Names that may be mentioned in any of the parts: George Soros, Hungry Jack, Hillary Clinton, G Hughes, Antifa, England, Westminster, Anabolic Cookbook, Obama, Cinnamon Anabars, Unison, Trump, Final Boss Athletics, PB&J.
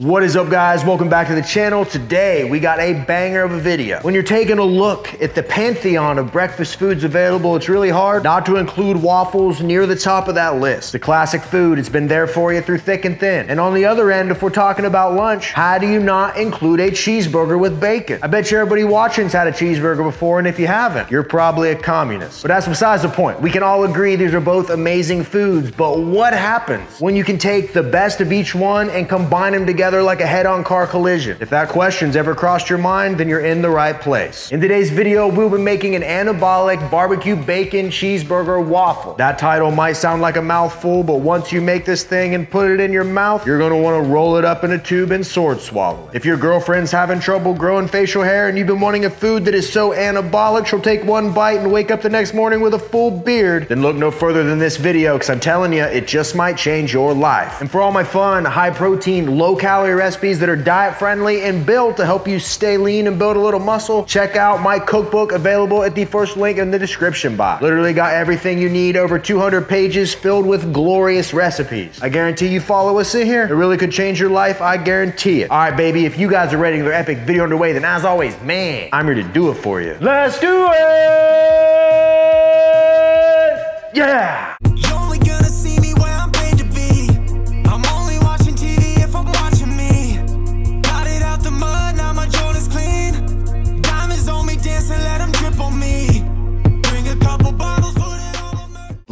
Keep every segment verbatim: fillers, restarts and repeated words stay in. What is up, guys? Welcome back to the channel. Today we got a banger of a video. When you're taking a look at the pantheon of breakfast foods available, it's really hard not to include waffles near the top of that list. The classic food, it's been there for you through thick and thin. And on the other end, if we're talking about lunch, how do you not include a cheeseburger with bacon? I bet you everybody watching's had a cheeseburger before, and if you haven't, you're probably a communist. But that's besides the point. We can all agree these are both amazing foods, but what happens when you can take the best of each one and combine them together like a head-on car collision? If that question's ever crossed your mind, then you're in the right place. In today's video, we'll be making an anabolic barbecue bacon cheeseburger waffle. That title might sound like a mouthful, but once you make this thing and put it in your mouth, you're gonna wanna roll it up in a tube and sword swallow it. If your girlfriend's having trouble growing facial hair and you've been wanting a food that is so anabolic she'll take one bite and wake up the next morning with a full beard, then look no further than this video, because I'm telling you, it just might change your life. And for all my fun, high-protein, low-calorie recipes that are diet friendly and built to help you stay lean and build a little muscle, check out my cookbook available at the first link in the description box. Literally got everything you need, over two hundred pages filled with glorious recipes. I guarantee you follow us in here, it really could change your life, I guarantee it. All right, baby, if you guys are ready for another epic video underway, then as always, man, I'm here to do it for you. Let's do it! Yeah!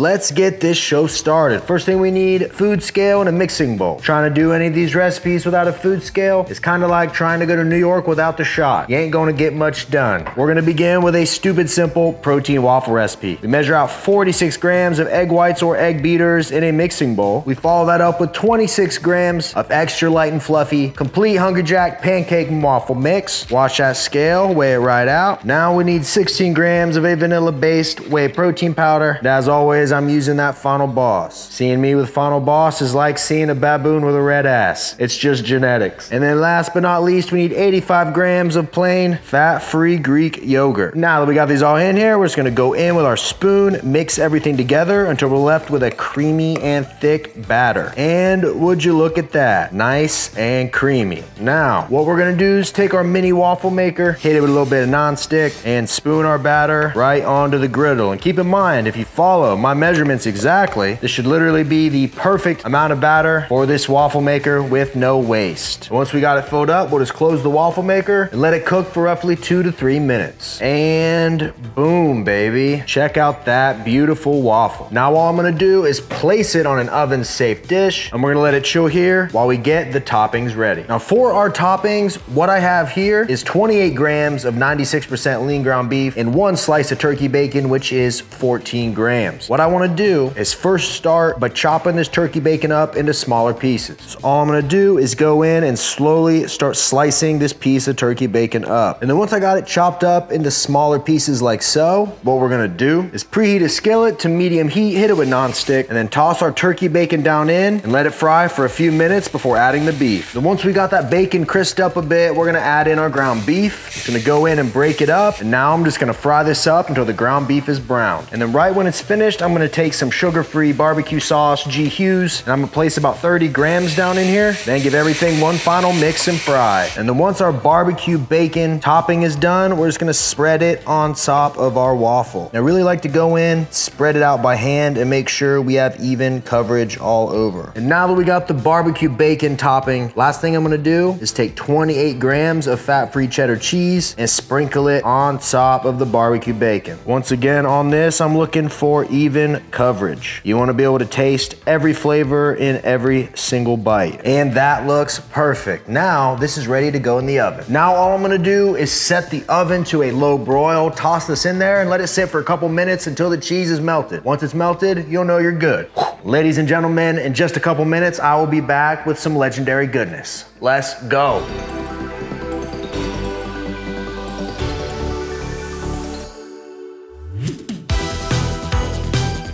Let's get this show started. First thing we need, food scale and a mixing bowl. Trying to do any of these recipes without a food scale is kind of like trying to go to New York without the shot. You ain't gonna get much done. We're gonna begin with a stupid simple protein waffle recipe. We measure out forty-six grams of egg whites or egg beaters in a mixing bowl. We follow that up with twenty-six grams of extra light and fluffy, complete Hungry Jack pancake and waffle mix. Watch that scale, weigh it right out. Now we need sixteen grams of a vanilla-based whey protein powder. And as always, I'm using that Final Boss. Seeing me with Final Boss is like seeing a baboon with a red ass. It's just genetics. And then last but not least, we need eighty-five grams of plain fat-free Greek yogurt. Now that we got these all in here, we're just gonna go in with our spoon, mix everything together until we're left with a creamy and thick batter. And would you look at that, nice and creamy. Now, what we're gonna do is take our mini waffle maker, hit it with a little bit of nonstick, and spoon our batter right onto the griddle. And keep in mind, if you follow my measurements exactly, this should literally be the perfect amount of batter for this waffle maker with no waste. Once we got it filled up, we'll just close the waffle maker and let it cook for roughly two to three minutes. And boom, baby. Check out that beautiful waffle. Now all I'm gonna do is place it on an oven safe dish, and we're gonna let it chill here while we get the toppings ready. Now for our toppings, what I have here is twenty-eight grams of ninety-six percent lean ground beef and one slice of turkey bacon, which is fourteen grams. What What I wanna do is first start by chopping this turkey bacon up into smaller pieces. So all I'm gonna do is go in and slowly start slicing this piece of turkey bacon up. And then once I got it chopped up into smaller pieces like so, what we're gonna do is preheat a skillet to medium heat, hit it with nonstick, and then toss our turkey bacon down in and let it fry for a few minutes before adding the beef. Then once we got that bacon crisped up a bit, we're gonna add in our ground beef. Just gonna go in and break it up. And now I'm just gonna fry this up until the ground beef is brown. And then right when it's finished, I'm gonna take some sugar-free barbecue sauce, G Hughes, and I'm gonna place about thirty grams down in here, then give everything one final mix and fry. And then once our barbecue bacon topping is done, we're just gonna spread it on top of our waffle. And I really like to go in, spread it out by hand, and make sure we have even coverage all over. And now that we got the barbecue bacon topping, last thing I'm gonna do is take twenty-eight grams of fat-free cheddar cheese and sprinkle it on top of the barbecue bacon. Once again, on this, I'm looking for even coverage. You want to be able to taste every flavor in every single bite. And that looks perfect. Now this is ready to go in the oven. Now all I'm gonna do is set the oven to a low broil, toss this in there and let it sit for a couple minutes until the cheese is melted. Once it's melted, you'll know you're good. Ladies and gentlemen, in just a couple minutes, I will be back with some legendary goodness. Let's go.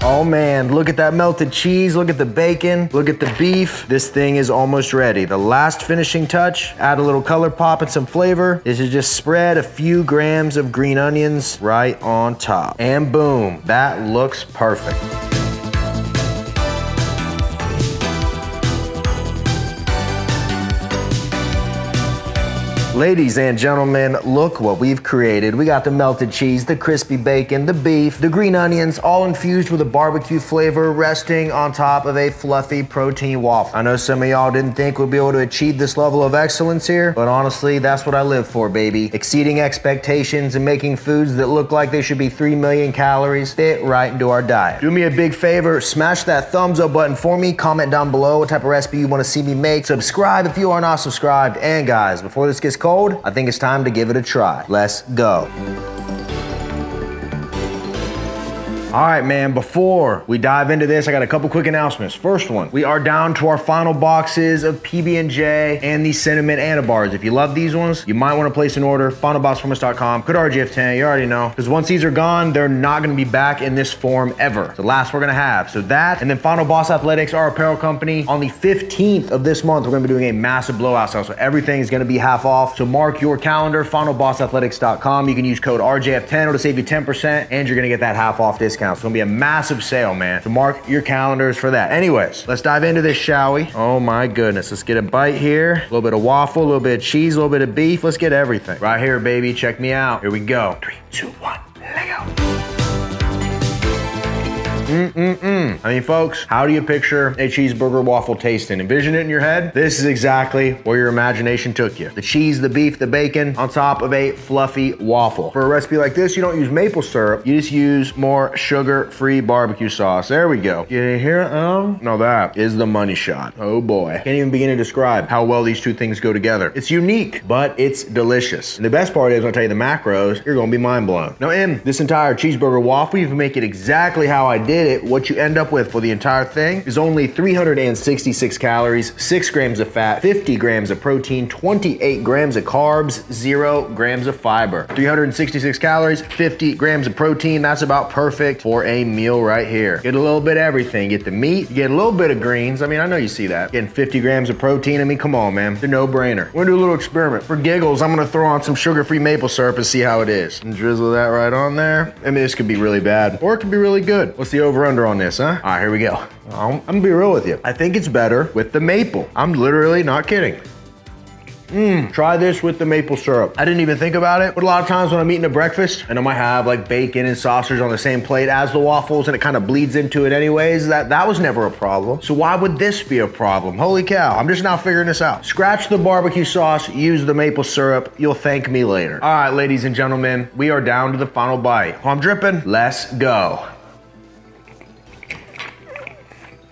Oh man, look at that melted cheese, look at the bacon, look at the beef. This thing is almost ready. The last finishing touch, add a little color pop and some flavor, is to just spread a few grams of green onions right on top. And boom, that looks perfect. Ladies and gentlemen, look what we've created. We got the melted cheese, the crispy bacon, the beef, the green onions, all infused with a barbecue flavor, resting on top of a fluffy protein waffle. I know some of y'all didn't think we'd be able to achieve this level of excellence here, but honestly, that's what I live for, baby. Exceeding expectations and making foods that look like they should be three million calories fit right into our diet. Do me a big favor, smash that thumbs up button for me, comment down below what type of recipe you want to see me make, subscribe if you are not subscribed, and guys, before this gets cold, I think it's time to give it a try. Let's go. All right, man, before we dive into this, I got a couple quick announcements. First one, we are down to our final boxes of P B and J and the Cinnamon Anabars. If you love these ones, you might want to place an order, final boss from us dot com, code R G F ten, you already know. Because once these are gone, they're not going to be back in this form ever. It's the last we're going to have. So that, and then Final Boss Athletics, our apparel company, on the fifteenth of this month, we're going to be doing a massive blowout sale. So everything is going to be half off. So mark your calendar, final boss athletics dot com. You can use code R G F ten, it'll save you ten percent, and you're going to get that half off discount. It's gonna be a massive sale, man. So mark your calendars for that. Anyways, let's dive into this, shall we? Oh my goodness, let's get a bite here. A little bit of waffle, a little bit of cheese, a little bit of beef. Let's get everything. Right here, baby, check me out. Here we go. Three, two, one, let go. Mm-mm-mm. I mean, folks, how do you picture a cheeseburger waffle tasting? Envision it in your head? This is exactly where your imagination took you. The cheese, the beef, the bacon, on top of a fluffy waffle. For a recipe like this, you don't use maple syrup. You just use more sugar-free barbecue sauce. There we go. You hear it? Oh, no, that is the money shot. Oh boy. Can't even begin to describe how well these two things go together. It's unique, but it's delicious. And the best part is, when I tell you the macros, you're gonna be mind blown. Now, in this entire cheeseburger waffle, you can make it exactly how I did it, what you end up with for the entire thing is only three hundred sixty-six calories, six grams of fat, fifty grams of protein, twenty-eight grams of carbs, zero grams of fiber. three hundred sixty-six calories, fifty grams of protein. That's about perfect for a meal right here. Get a little bit of everything. Get the meat, get a little bit of greens. I mean, I know you see that. Getting fifty grams of protein. I mean, come on, man. It's a no-brainer. We're gonna do a little experiment. For giggles, I'm gonna throw on some sugar-free maple syrup and see how it is. And drizzle that right on there. I mean, this could be really bad, or it could be really good. What's the over-under on this, huh? All right, here we go. I'm, I'm gonna be real with you. I think it's better with the maple. I'm literally not kidding. Mmm, try this with the maple syrup. I didn't even think about it, but a lot of times when I'm eating a breakfast and I might have like bacon and sausage on the same plate as the waffles and it kind of bleeds into it anyways, that, that was never a problem. So why would this be a problem? Holy cow, I'm just now figuring this out. Scratch the barbecue sauce, use the maple syrup, you'll thank me later. All right, ladies and gentlemen, we are down to the final bite. Oh, I'm dripping, let's go.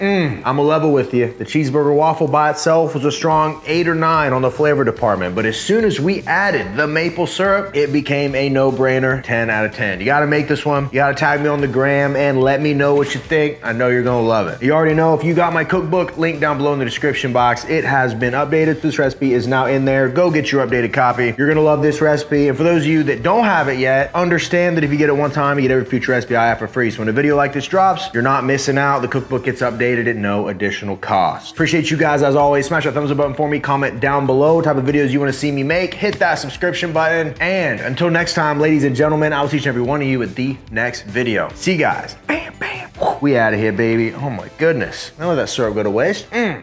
Mm, I'm a level with you. The cheeseburger waffle by itself was a strong eight or nine on the flavor department, but as soon as we added the maple syrup, it became a no-brainer, ten out of ten. You gotta make this one. You gotta tag me on the gram and let me know what you think. I know you're gonna love it. You already know, if you got my cookbook, link down below in the description box. It has been updated. This recipe is now in there. Go get your updated copy. You're gonna love this recipe. And for those of you that don't have it yet, understand that if you get it one time, you get every future recipe I have for free. So when a video like this drops, you're not missing out. The cookbook gets updated at no additional cost. Appreciate you guys as always. Smash that thumbs up button for me. Comment down below what type of videos you want to see me make. Hit that subscription button. And until next time, ladies and gentlemen, I will teach every one of you at the next video. See you guys. Bam, bam. We out of here, baby. Oh my goodness. Don't let that syrup go to waste. Mm.